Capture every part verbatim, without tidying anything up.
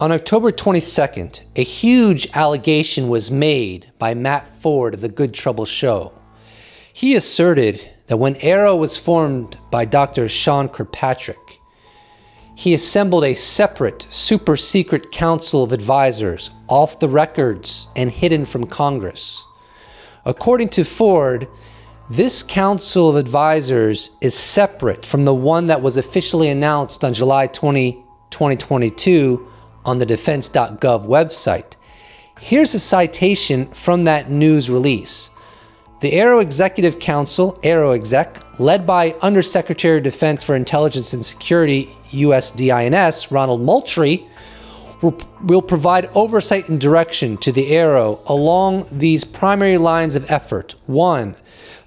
On October twenty-second, a huge allegation was made by Matt Ford of The Good Trouble Show. He asserted that when A A R O was formed by Doctor Sean Kirkpatrick, he assembled a separate, super-secret council of advisors off the records and hidden from Congress. According to Ford, this council of advisors is separate from the one that was officially announced on July twentieth, twenty twenty-two, on the defense dot gov website. Here's a citation from that news release. The A A R O Executive Council, A A R O Exec, led by Undersecretary of Defense for Intelligence and Security, U S D I N S, Ronald Moultrie, will, will provide oversight and direction to the A A R O along these primary lines of effort. One,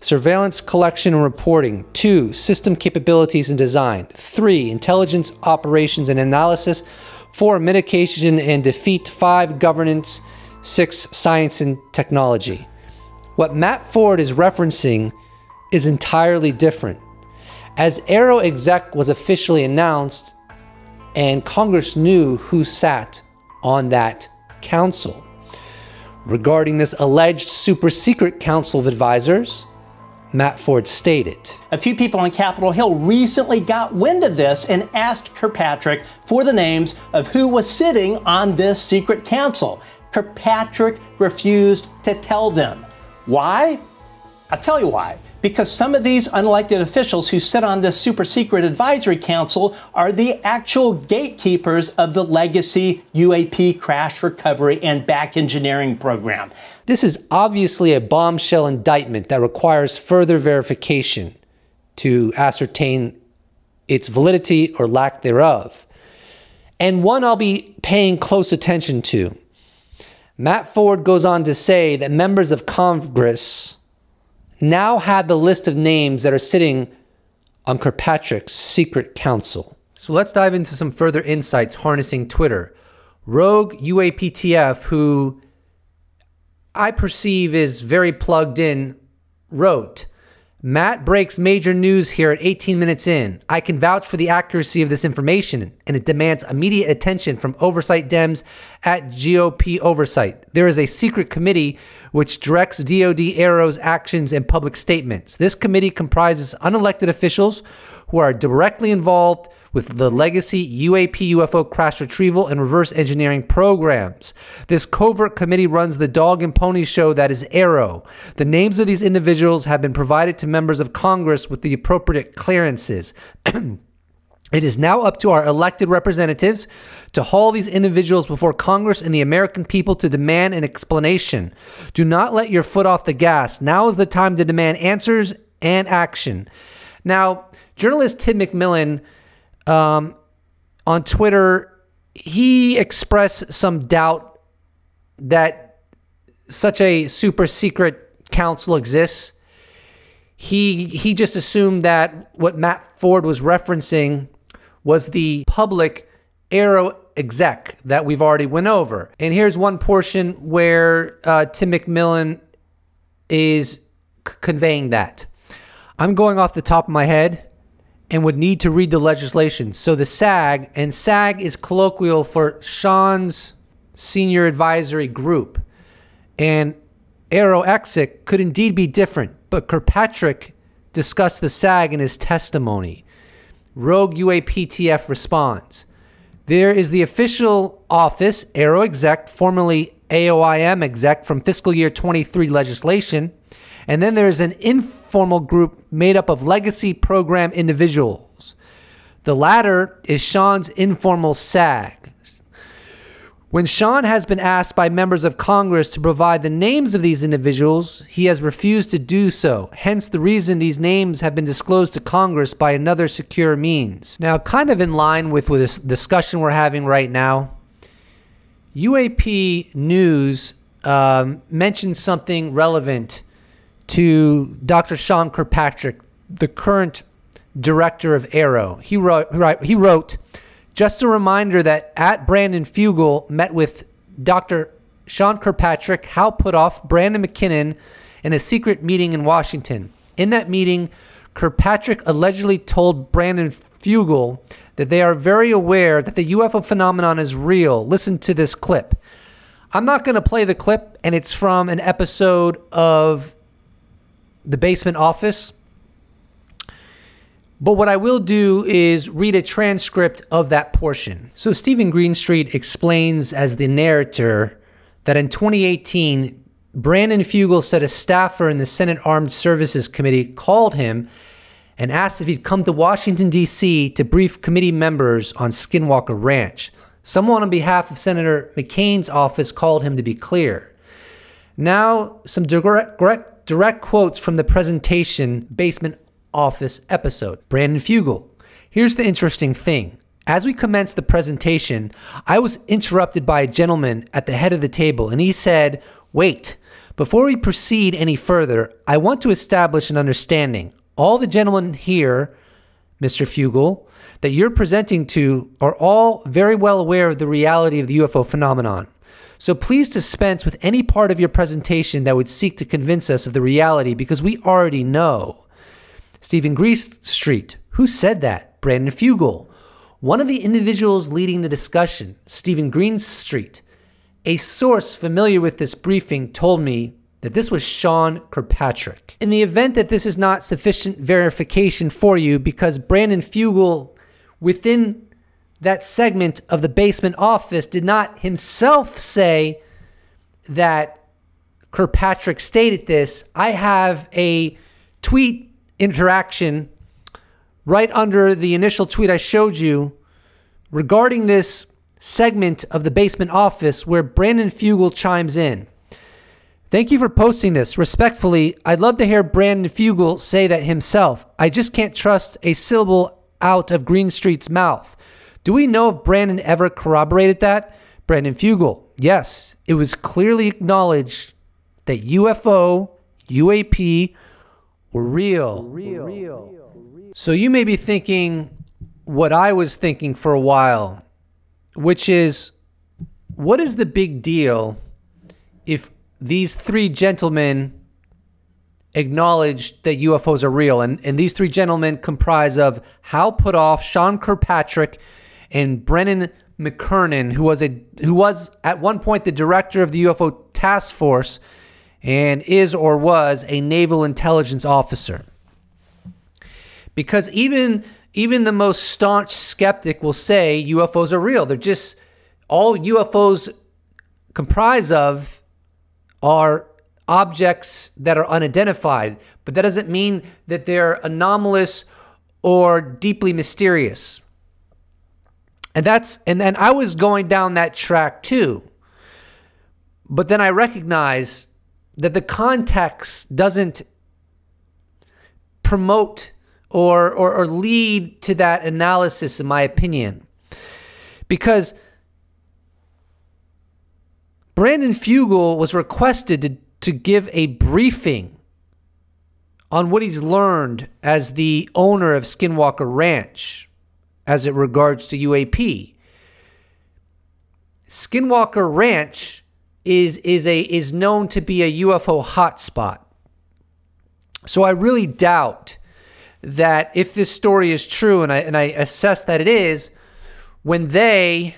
surveillance collection and reporting. Two, system capabilities and design. Three, intelligence operations and analysis. Four, mitigation and defeat. Five, governance. Six, science and technology. What Matt Ford is referencing is entirely different. As A A R O Exec was officially announced, and Congress knew who sat on that council. Regarding this alleged super secret council of advisors, Matt Ford stated, "A few people on Capitol Hill recently got wind of this and asked Kirkpatrick for the names of who was sitting on this secret council. Kirkpatrick refused to tell them. Why? I'll tell you why. Because some of these unelected officials who sit on this super secret advisory council are the actual gatekeepers of the legacy U A P crash recovery and back engineering program." This is obviously a bombshell indictment that requires further verification to ascertain its validity or lack thereof, and one I'll be paying close attention to. Matt Ford goes on to say that members of Congress now have the list of names that are sitting on Kirkpatrick's secret council. So let's dive into some further insights harnessing Twitter. Rogue U A P T F, who I perceive is very plugged in, wrote, "Matt breaks major news here at eighteen minutes in. I can vouch for the accuracy of this information, and it demands immediate attention from Oversight Dems at G O P Oversight. There is a secret committee which directs D O D A A R O's actions and public statements. This committee comprises unelected officials who are directly involved with the legacy U A P U F O crash retrieval and reverse engineering programs. This covert committee runs the dog and pony show that is A A R O. The names of these individuals have been provided to members of Congress with the appropriate clearances. It is now up to our elected representatives to haul these individuals before Congress and the American people to demand an explanation. Do not let your foot off the gas. Now is the time to demand answers and action." Now, journalist Tim McMillan Um, on Twitter, he expressed some doubt that such a super secret council exists. He, he just assumed that what Matt Ford was referencing was the public A A R O Exec that we've already went over. And here's one portion where uh, Tim McMillan is conveying that. "I'm going off the top of my head and would need to read the legislation. So the S A G, and S A G is colloquial for Sean's Senior Advisory Group, and A A R O Exec could indeed be different, but Kirkpatrick discussed the S A G in his testimony." Rogue U A P T F responds, "There is the official office, A A R O Exec, formerly A O I M Exec, from fiscal year twenty-three legislation, and then there is an informal group made up of legacy program individuals. The latter is Sean's informal S A G. When Sean has been asked by members of Congress to provide the names of these individuals, he has refused to do so, hence the reason these names have been disclosed to Congress by another secure means." Now, kind of in line with, with this discussion we're having right now, U A P News um, mentioned something relevant to Doctor Sean Kirkpatrick, the current director of A A R O. He wrote, he wrote, "Just a reminder that at Brandon Fugal met with Doctor Sean Kirkpatrick, Hal Puthoff, Brandon McKinnon in a secret meeting in Washington. In that meeting, Kirkpatrick allegedly told Brandon Fugal that they are very aware that the U F O phenomenon is real. Listen to this clip. I'm not going to play the clip, and it's from an episode of The Basement Office. But what I will do is read a transcript of that portion. So Stephen Greenstreet explains as the narrator that in twenty eighteen, Brandon Fugal said a staffer in the Senate Armed Services Committee called him and asked if he'd come to Washington, D C to brief committee members on Skinwalker Ranch. Someone on behalf of Senator McCain's office called him to be clear. Now, some direct, direct, direct quotes from the presentation Basement Office episode. Brandon Fugal. Here's the interesting thing. As we commenced the presentation, I was interrupted by a gentleman at the head of the table, and he said, "Wait, before we proceed any further, I want to establish an understanding. All the gentlemen here, Mister Fugal, that you're presenting to are all very well aware of the reality of the U F O phenomenon. So please dispense with any part of your presentation that would seek to convince us of the reality, because we already know." Stephen Greenstreet. Who said that? Brandon Fugal. One of the individuals leading the discussion, Stephen Greenstreet. A source familiar with this briefing told me that this was Sean Kirkpatrick. In the event that this is not sufficient verification for you, because Brandon Fugal, within that segment of The Basement Office, did not himself say that Kirkpatrick stated this, I have a tweet interaction right under the initial tweet I showed you regarding this segment of The Basement Office where Brandon Fugal chimes in. "Thank you for posting this. Respectfully, I'd love to hear Brandon Fugal say that himself. I just can't trust a syllable out of Greenstreet's mouth. Do we know if Brandon ever corroborated that?" Brandon Fugal. "Yes, it was clearly acknowledged that U F O, U A P, were real. Real. Real. So you may be thinking what I was thinking for a while, which is, what is the big deal if these three gentlemen acknowledged that U F Os are real? And, and these three gentlemen comprise of Hal Puthoff, Sean Kirkpatrick, and Brennan McKernan, who was, a, who was at one point the director of the U F O Task Force and is or was a naval intelligence officer. Because even, even the most staunch skeptic will say U F Os are real. They're just, all U F Os comprise of are objects that are unidentified. But that doesn't mean that they're anomalous or deeply mysterious. And that's, and then I was going down that track too. But then I recognized that the context doesn't promote or, or, or lead to that analysis, in my opinion. Because Brandon Fugal was requested to, to give a briefing on what he's learned as the owner of Skinwalker Ranch as it regards to U A P. Skinwalker Ranch is is a is known to be a U F O hotspot. So I really doubt that if this story is true, and I and I assess that it is, when they,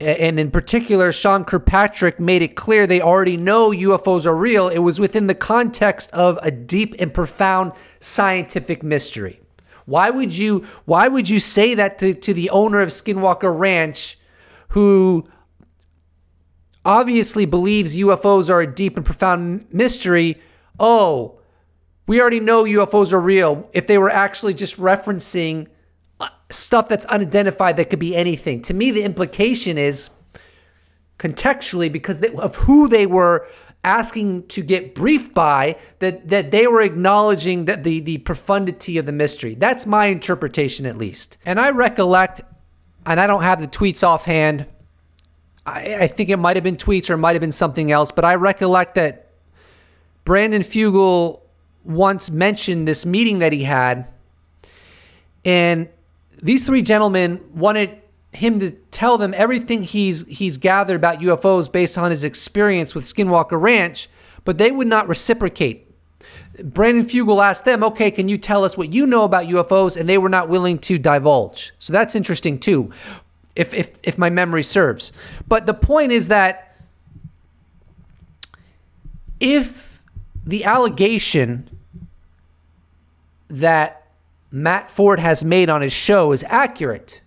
and in particular Sean Kirkpatrick, made it clear they already know U F Os are real, it was within the context of a deep and profound scientific mystery. Why would you why would you say that to, to the owner of Skinwalker Ranch, who obviously believes U F Os are a deep and profound mystery? Oh, we already know U F Os are real, if they were actually just referencing stuff that's unidentified that could be anything. To me, the implication is, contextually, because they, of who they were asking to get briefed by, that, that they were acknowledging that the, the profundity of the mystery. That's my interpretation, at least. And I recollect, and I don't have the tweets offhand, I, I think it might have been tweets or it might have been something else, but I recollect that Brandon Fugal once mentioned this meeting that he had, and these three gentlemen wanted him to tell them everything he's he's gathered about U F Os based on his experience with Skinwalker Ranch, but they would not reciprocate. Brandon Fugal asked them, okay, can you tell us what you know about U F Os? And they were not willing to divulge. So that's interesting too, if, if, if my memory serves. But the point is that if the allegation that Matt Ford has made on his show is accurate,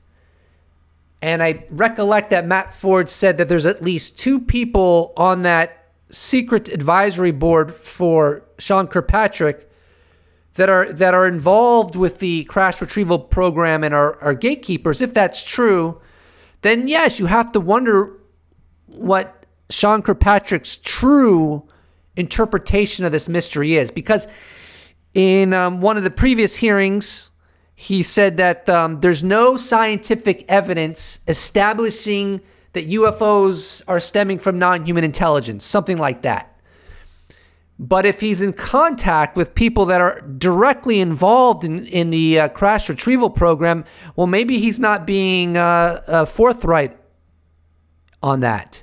and I recollect that Matt Ford said that there's at least two people on that secret advisory board for Sean Kirkpatrick that are that are involved with the crash retrieval program and are, are gatekeepers, if that's true, then yes, you have to wonder what Sean Kirkpatrick's true interpretation of this mystery is. Because in um, one of the previous hearings, he said that um, there's no scientific evidence establishing that U F Os are stemming from non-human intelligence, something like that. But if he's in contact with people that are directly involved in, in the uh, crash retrieval program, well, maybe he's not being uh, uh, forthright on that.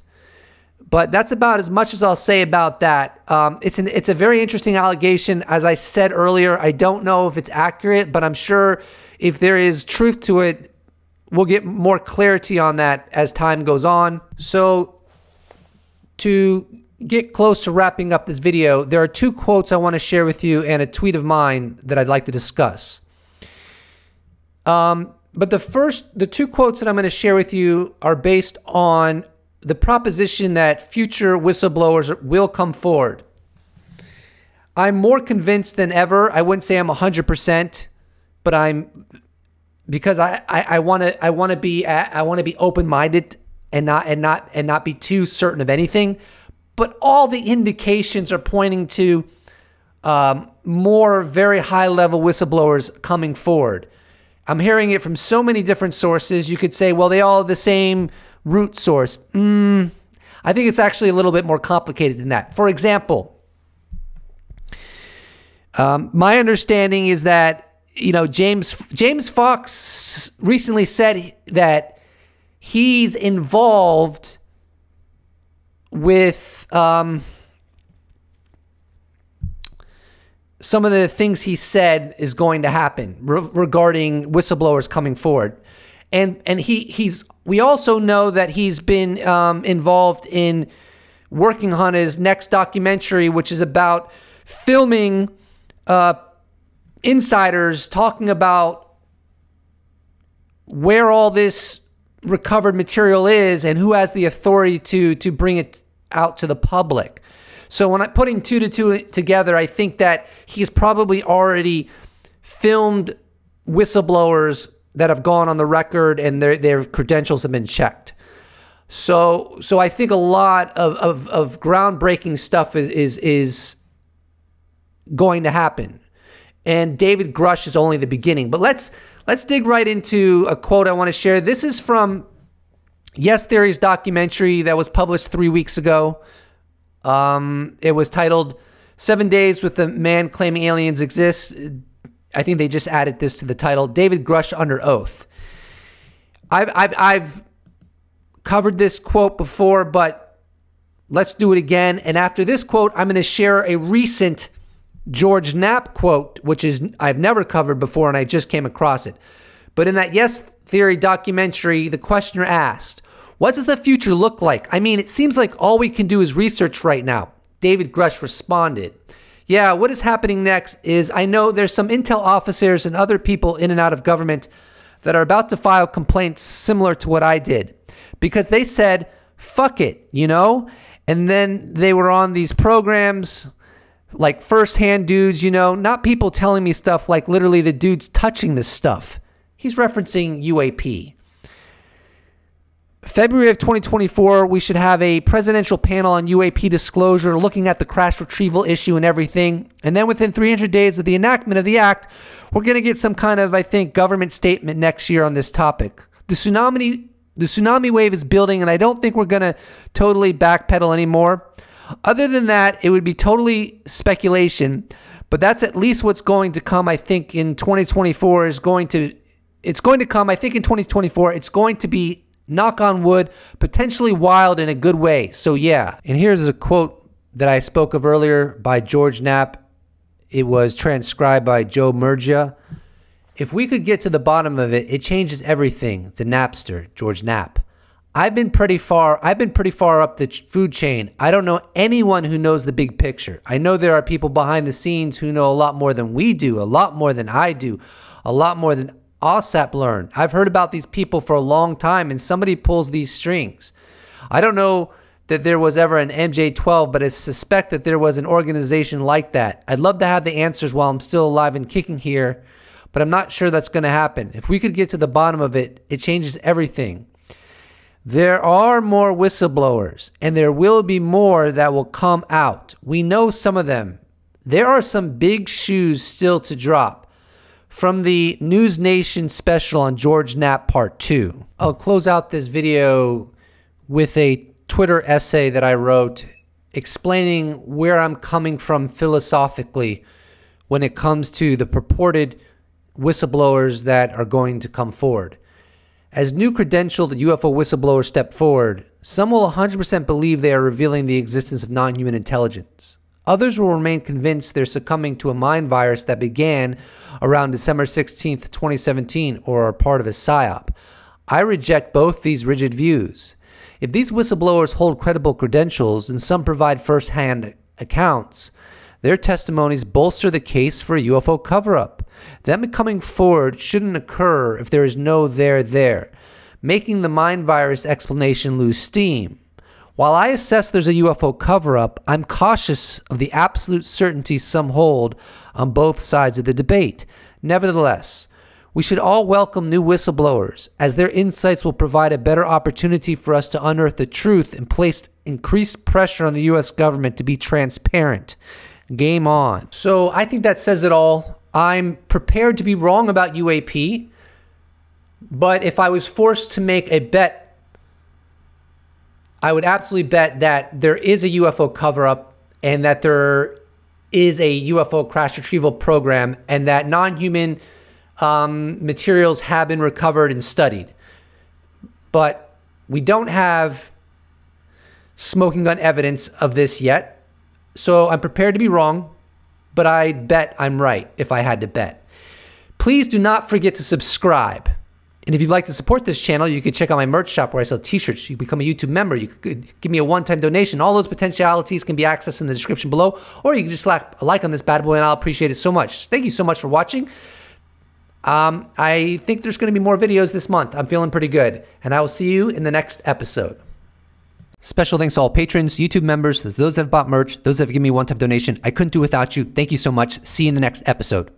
But that's about as much as I'll say about that. Um, it's an, it's a very interesting allegation. As I said earlier, I don't know if it's accurate, but I'm sure if there is truth to it, we'll get more clarity on that as time goes on. So to get close to wrapping up this video, there are two quotes I want to share with you and a tweet of mine that I'd like to discuss. Um, but the first, the two quotes that I'm going to share with you are based on the proposition that future whistleblowers will come forward. I'm more convinced than ever. I wouldn't say I'm one hundred percent, but I'm, because I I want to I want to be I want to be open-minded and not and not and not be too certain of anything. But all the indications are pointing to um, more very high-level whistleblowers coming forward. I'm hearing it from so many different sources. You could say, well, they all have the same root source. Mm, I think it's actually a little bit more complicated than that. For example, um, my understanding is that, you know, James James Fox recently said that he's involved with um, some of the things he said is going to happen re regarding whistleblowers coming forward. And and he he's we also know that he's been um, involved in working on his next documentary, which is about filming uh, insiders talking about where all this recovered material is and who has the authority to to bring it out to the public. So when I'm putting two to two together, I think that he's probably already filmed whistleblowers that have gone on the record and their their credentials have been checked. So so I think a lot of, of, of groundbreaking stuff is, is, is going to happen. And David Grusch is only the beginning. But let's let's dig right into a quote I want to share. This is from Yes Theory's documentary that was published three weeks ago. Um, it was titled Seven Days with the Man Claiming Aliens Exist. I think they just added this to the title, David Grusch Under Oath. I've, I've, I've covered this quote before, but let's do it again. And after this quote, I'm going to share a recent George Knapp quote, which is I've never covered before, and I just came across it. But in that Yes Theory documentary, the questioner asked, what does the future look like? I mean, it seems like all we can do is research right now. David Grusch responded, yeah, what is happening next is I know there's some intel officers and other people in and out of government that are about to file complaints similar to what I did because they said, fuck it, you know? And then they were on these programs like first-hand dudes, you know, not people telling me stuff like literally the dudes touching this stuff. He's referencing U A P. February of twenty twenty-four, we should have a presidential panel on U A P disclosure looking at the crash retrieval issue and everything. And then within three hundred days of the enactment of the act, we're going to get some kind of, I think, government statement next year on this topic. The tsunami, the tsunami wave is building, and I don't think we're going to totally backpedal anymore. Other than that, it would be totally speculation, but that's at least what's going to come, I think, in twenty twenty-four is going to, it's going to come, I think in twenty twenty-four, it's going to be, knock on wood, potentially wild in a good way. So yeah, and here's a quote that I spoke of earlier by George Knapp It was transcribed by Joe Murgia. If we could get to the bottom of it, it changes everything. The Napster, George Knapp. I've been pretty far. I've been pretty far up the food chain. I don't know anyone who knows the big picture. I know there are people behind the scenes who know a lot more than we do, a lot more than I do, a lot more than OSAP learned. I've heard about these people for a long time, and somebody pulls these strings. I don't know that there was ever an M J twelve, but I suspect that there was an organization like that. I'd love to have the answers while I'm still alive and kicking here, but I'm not sure that's going to happen. If we could get to the bottom of it, it changes everything. There are more whistleblowers, and there will be more that will come out. We know some of them. There are some big shoes still to drop. From the News Nation special on George Knapp Part two. I'll close out this video with a Twitter essay that I wrote explaining where I'm coming from philosophically when it comes to the purported whistleblowers that are going to come forward. As new credentialed U F O whistleblowers step forward, some will one hundred percent believe they are revealing the existence of non-human intelligence. Others will remain convinced they're succumbing to a mind virus that began around December sixteenth, twenty seventeen, or are part of a psyop. I reject both these rigid views. If these whistleblowers hold credible credentials and some provide first-hand accounts, their testimonies bolster the case for a U F O cover-up. Them coming forward shouldn't occur if there is no there there, making the mind virus explanation lose steam. While I assess there's a U F O cover-up, I'm cautious of the absolute certainty some hold on both sides of the debate. Nevertheless, we should all welcome new whistleblowers, as their insights will provide a better opportunity for us to unearth the truth and place increased pressure on the U S government to be transparent. Game on. So I think that says it all. I'm prepared to be wrong about U A P, but if I was forced to make a bet, I would absolutely bet that there is a U F O cover-up and that there is a U F O crash retrieval program and that non-human um, materials have been recovered and studied. But we don't have smoking gun evidence of this yet. So I'm prepared to be wrong, but I bet I'm right if I had to bet. Please do not forget to subscribe. And if you'd like to support this channel, you can check out my merch shop where I sell t-shirts. You become a YouTube member. You could give me a one-time donation. All those potentialities can be accessed in the description below. Or you can just slap a like on this bad boy, and I'll appreciate it so much. Thank you so much for watching. Um, I think there's going to be more videos this month. I'm feeling pretty good. And I will see you in the next episode. Special thanks to all patrons, YouTube members, those that have bought merch, those that have given me a one-time donation. I couldn't do without you. Thank you so much. See you in the next episode.